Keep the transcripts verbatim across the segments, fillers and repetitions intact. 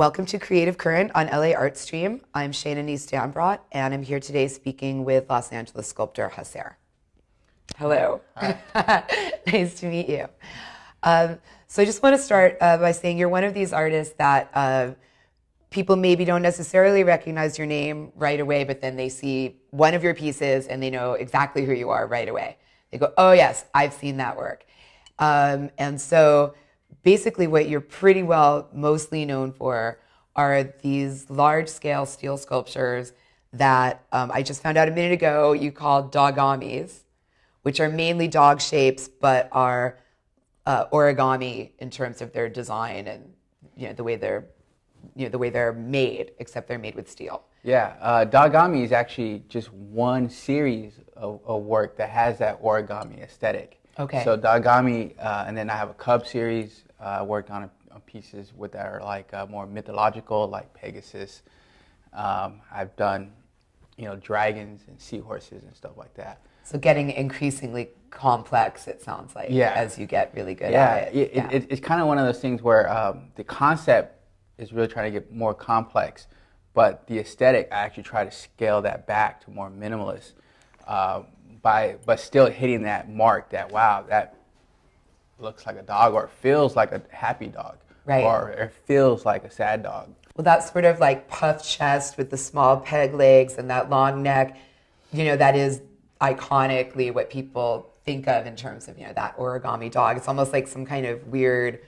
Welcome to Creative Current on L A Art Stream. I'm Shana Nys Dambrot, and I'm here today speaking with Los Angeles sculptor Hacer. Hello. Hi. Nice to meet you. Um, so I just want to start uh, by saying you're one of these artists that uh, people maybe don't necessarily recognize your name right away, but then they see one of your pieces and they know exactly who you are right away. They go, oh yes, I've seen that work. Um, and so basically what you're pretty well mostly known for are these large-scale steel sculptures that um, I just found out a minute ago you called dogamis, which are mainly dog shapes but are uh, origami in terms of their design and you know the way they're you know the way they're made, except they're made with steel. Yeah, uh, dogami is actually just one series of, of work that has that origami aesthetic. Okay. So dogami, uh, and then I have a cub series. I uh, worked on, on pieces with that are like uh, more mythological, like Pegasus. Um, I've done, you know, dragons and seahorses and stuff like that. So getting increasingly complex, it sounds like, yeah. as you get really good yeah. at it. Yeah, it, it, it's kind of one of those things where um, the concept is really trying to get more complex, but the aesthetic, I actually try to scale that back to more minimalist. Uh, By, but still hitting that mark that, wow, that looks like a dog or feels like a happy dog. Right. Or it feels like a sad dog. Well, that sort of like puffed chest with the small peg legs and that long neck, you know, that is iconically what people think of in terms of, you know, that origami dog. It's almost like some kind of weird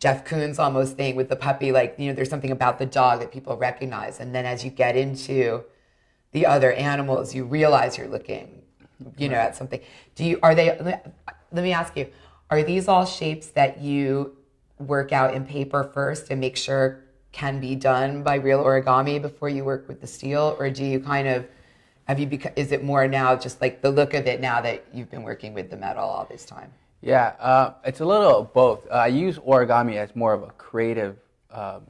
Jeff Koons almost thing with the puppy. Like, you know, there's something about the dog that people recognize. And then as you get into the other animals, you realize you're looking... You know, at something. Do you, are they, let me ask you, are these all shapes that you work out in paper first and make sure can be done by real origami before you work with the steel? Or do you kind of, have you, become, is it more now just like the look of it now that you've been working with the metal all this time? Yeah, uh, it's a little of both. Uh, I use origami as more of a creative um,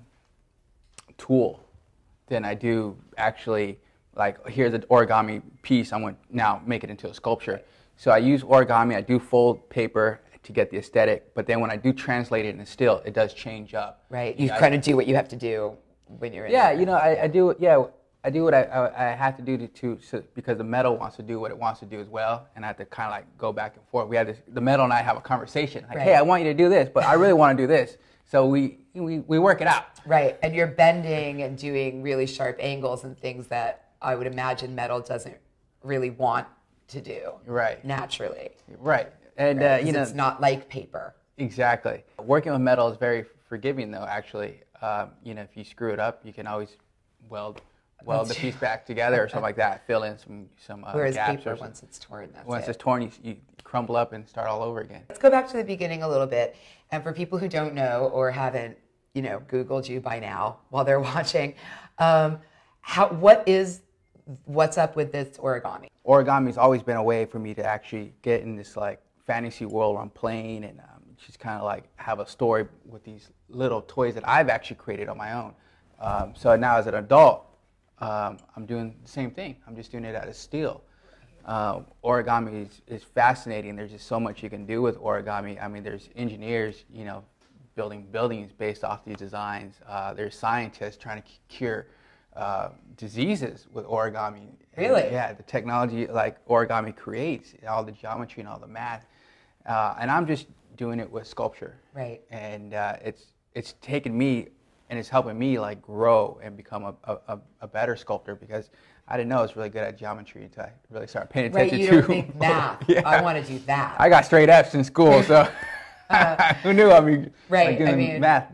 tool than I do actually. Like, here's an origami piece, I'm going to now make it into a sculpture. So I use origami, I do fold paper to get the aesthetic, but then when I do translate it into steel, it does change up. Right, you, you know, kind of do what you have to do when you're in Yeah, there. you know, I, I do yeah, I do what I, I, I have to do to, to so, because the metal wants to do what it wants to do as well, and I have to kind of like go back and forth. We have this, the metal and I have a conversation, like, right. hey, I want you to do this, but I really want to do this. So we, we, we work it out. Right, and you're bending and doing really sharp angles and things that I would imagine metal doesn't really want to do right naturally. Right, and right? Uh, you know it's not like paper. Exactly. Working with metal is very forgiving, though. Actually, um, you know, if you screw it up, you can always weld weld the piece back together or something like that. Fill in some some uh, whereas gaps paper, or once it's torn, that's once it. it's torn, you, you crumble up and start all over again. Let's go back to the beginning a little bit, and for people who don't know or haven't, you know, Googled you by now while they're watching, um, how what is What's up with this origami? Origami's always been a way for me to actually get in this like fantasy world I'm playing and um, just kind of like have a story with these little toys that I've actually created on my own. Um, so now as an adult, um, I'm doing the same thing. I'm just doing it out of steel. Uh, origami is, is fascinating. There's just so much you can do with origami. I mean, there's engineers, you know, building buildings based off these designs. Uh, there's scientists trying to cure Uh, diseases with origami. Really? And, yeah, the technology like origami creates, all the geometry and all the math. Uh, and I'm just doing it with sculpture. Right. And uh, it's it's taken me and it's helping me like grow and become a, a, a better sculptor because I didn't know I was really good at geometry until I really started paying attention to. Right, you don't think math. Yeah. I want to do that. I got straight F's in school, so uh, who knew I'd be right, like doing I mean, math.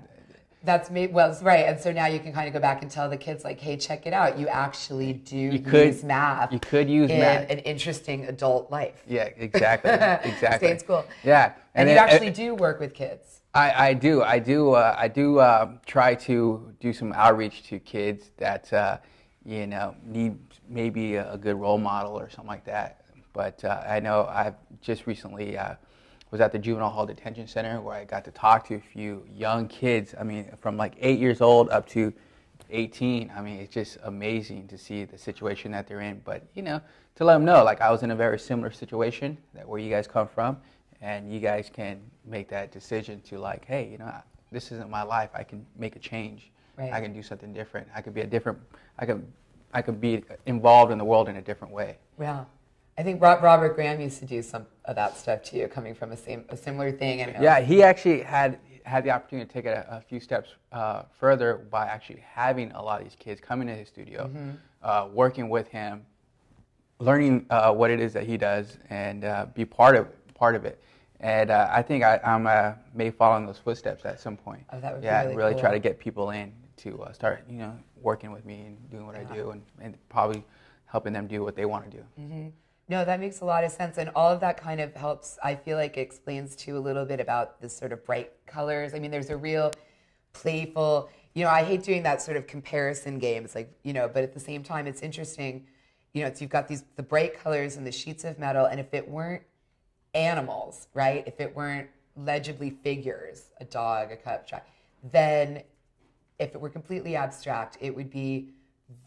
That's me. Well, right, and so now you can kind of go back and tell the kids, like, "Hey, check it out. You actually do you could, use math. You could use in math in an interesting adult life." Yeah, exactly, exactly. Stay in school. Yeah, and, and you it, actually it, do work with kids. I, I do. I do. Uh, I do uh, try to do some outreach to kids that uh, you know need maybe a, a good role model or something like that. But uh, I know I've just recently. Uh, was at the Juvenile Hall Detention Center where I got to talk to a few young kids, I mean, from like eight years old up to eighteen. I mean, it's just amazing to see the situation that they're in. But, you know, to let them know, like I was in a very similar situation that where you guys come from, and you guys can make that decision to like, hey, you know, this isn't my life. I can make a change. Right. I can do something different. I could be a different. I could, I could be involved in the world in a different way. Yeah, I think Robert Graham used to do some of that stuff to you, coming from a, same, a similar thing. And yeah, he actually had had the opportunity to take it a, a few steps uh, further by actually having a lot of these kids coming to his studio, mm-hmm. uh, working with him, learning uh, what it is that he does, and uh, be part of part of it. And uh, I think I I'm, uh, may follow in those footsteps at some point. Oh, that would yeah, be really, really cool. Try to get people in to uh, start, you know, working with me and doing what yeah. I do, and, and probably helping them do what they want to do. Mm-hmm. No, that makes a lot of sense, and all of that kind of helps. I feel like it explains too a little bit about this sort of bright colors. I mean, there's a real playful. You know, I hate doing that sort of comparison game. It's like, you know, but at the same time, it's interesting. You know, it's, you've got these the bright colors and the sheets of metal, and if it weren't animals, right? If it weren't legibly figures, a dog, a cup, then if it were completely abstract, it would be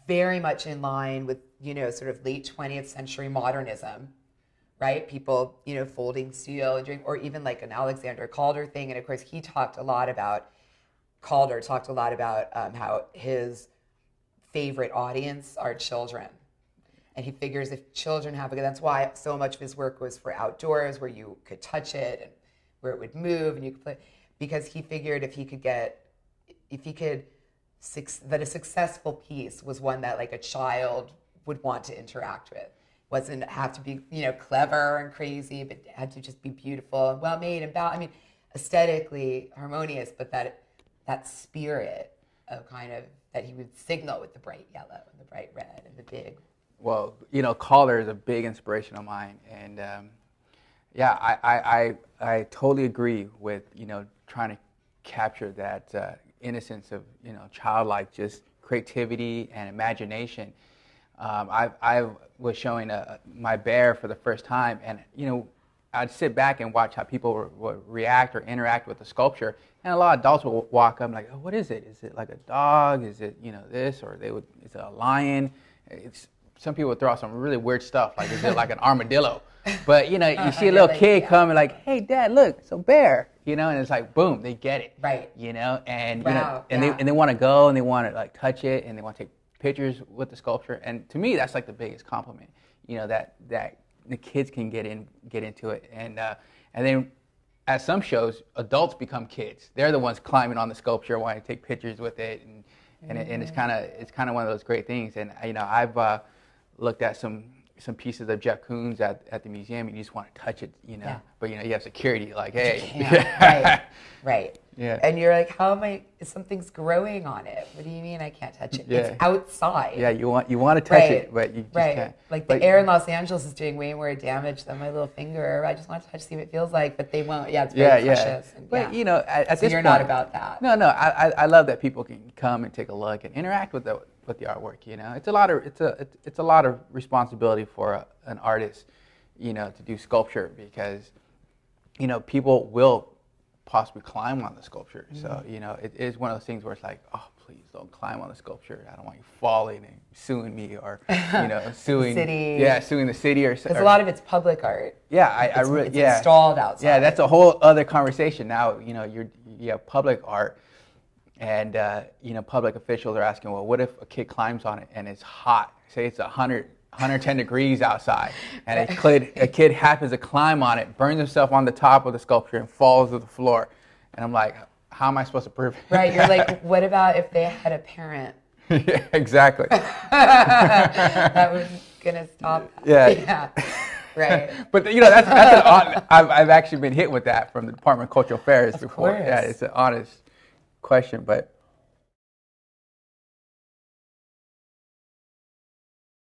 very much in line with, you know, sort of late twentieth century modernism, right? People, you know, folding steel and doing, or even like an Alexander Calder thing. And of course, he talked a lot about, Calder talked a lot about um, how his favorite audience are children. And he figures if children have a good, that's why so much of his work was for outdoors, where you could touch it and where it would move and you could play, because he figured if he could get, if he could, that a successful piece was one that like a child would want to interact with. Wasn't have to be, you know, clever and crazy, but had to just be beautiful and well made and balanced. I mean, aesthetically harmonious, but that that spirit of kind of that he would signal with the bright yellow and the bright red and the big. Well, you know, Calder is a big inspiration of mine, and um, yeah, I, I I I totally agree with, you know, trying to capture that uh, innocence of, you know, childlike just creativity and imagination. Um, I I was showing a, my bear for the first time, and you know, I'd sit back and watch how people re- would react or interact with the sculpture, and a lot of adults would walk up and like, oh, what is it? Is it like a dog? Is it, you know, this? Or they would, is it a lion? It's Some people throw out some really weird stuff, like is it like an armadillo? But you know, you uh, see a little like, kid yeah. come and like, hey, Dad, look, it's a bear, you know, and it's like, boom, they get it, right? You know, and wow. you know, and yeah. they and they want to go and they want to like touch it and they want to take pictures with the sculpture. And to me, that's like the biggest compliment, you know, that that the kids can get in, get into it, and uh, and then at some shows, adults become kids. They're the ones climbing on the sculpture, wanting to take pictures with it, and and, mm-hmm. it, and it's kind of it's kind of one of those great things. And you know, I've uh, looked at some some pieces of Jeff Koons at, at the museum, and you just want to touch it, you know. Yeah. But you know, you have security, like, hey, you can't. right, right. Yeah. And you're like, how am I? Something's growing on it. What do you mean I can't touch it? Yeah. It's outside. Yeah, you want you want to touch right. it, but you just right. can't. Like but the air in Los Angeles is doing way more damage than my little finger. I just want to touch, see what it feels like, but they won't. Yeah, it's very yeah, precious. Yeah. And, but yeah. you know, at, at so this you're point, not about that. No, no. I, I I love that people can come and take a look and interact with the. With the artwork, you know, it's a lot of it's a it's a lot of responsibility for a, an artist, you know, to do sculpture, because, you know, people will possibly climb on the sculpture. Mm-hmm. So you know, it is one of those things where it's like, oh, please don't climb on the sculpture. I don't want you falling and suing me, or you know, suing city. Yeah, suing the city or. Because a lot of it's public art. Yeah, I, I really it's yeah. installed outside. Yeah, that's a whole other conversation. Now you know you're you have public art. And, uh, you know, public officials are asking, well, what if a kid climbs on it and it's hot? Say it's one hundred, one hundred ten degrees outside, and a kid, a kid happens to climb on it, burns himself on the top of the sculpture, and falls to the floor. And I'm like, how am I supposed to prove it? Right, you're like, what about if they had a parent? Yeah, exactly. That was going to stop. Yeah. yeah. Right. But you know, that's, that's an honest, I've, I've actually been hit with that from the Department of Cultural Affairs of before. Course. Yeah, it's an honest question, but